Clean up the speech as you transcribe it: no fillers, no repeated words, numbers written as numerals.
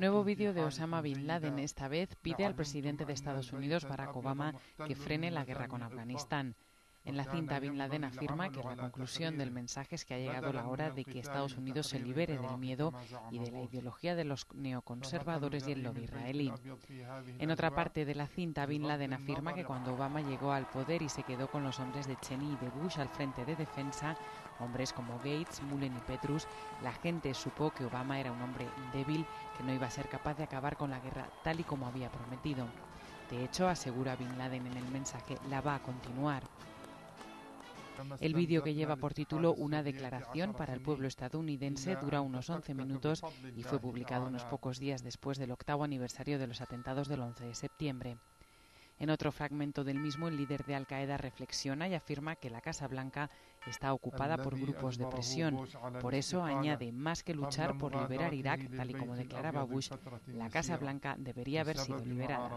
Nuevo vídeo de Osama bin Laden esta vez pide al presidente de Estados Unidos, Barack Obama, que frene la guerra con Afganistán. En la cinta, bin Laden afirma que la conclusión del mensaje es que ha llegado la hora de que Estados Unidos se libere del miedo y de la ideología de los neoconservadores y el lobby israelí. En otra parte de la cinta, bin Laden afirma que cuando Obama llegó al poder y se quedó con los hombres de Cheney y de Bush al frente de defensa, hombres como Gates, Mullen y Petrus, la gente supo que Obama era un hombre débil que no iba a ser capaz de acabar con la guerra tal y como había prometido. De hecho, asegura bin Laden en el mensaje, la va a continuar. El vídeo, que lleva por título Una declaración para el pueblo estadounidense, dura unos 11 minutos y fue publicado unos pocos días después del 8º aniversario de los atentados del 11 de septiembre. En otro fragmento del mismo, el líder de Al Qaeda reflexiona y afirma que la Casa Blanca está ocupada por grupos de presión. Por eso, añade, más que luchar por liberar Irak, tal y como declaraba Bush, la Casa Blanca debería haber sido liberada.